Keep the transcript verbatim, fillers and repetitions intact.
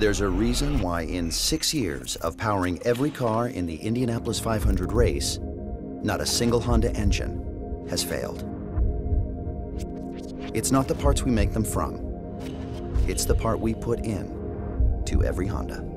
There's a reason why in six years of powering every car in the Indianapolis five hundred race, not a single Honda engine has failed. It's not the parts we make them from. It's the part we put in to every Honda.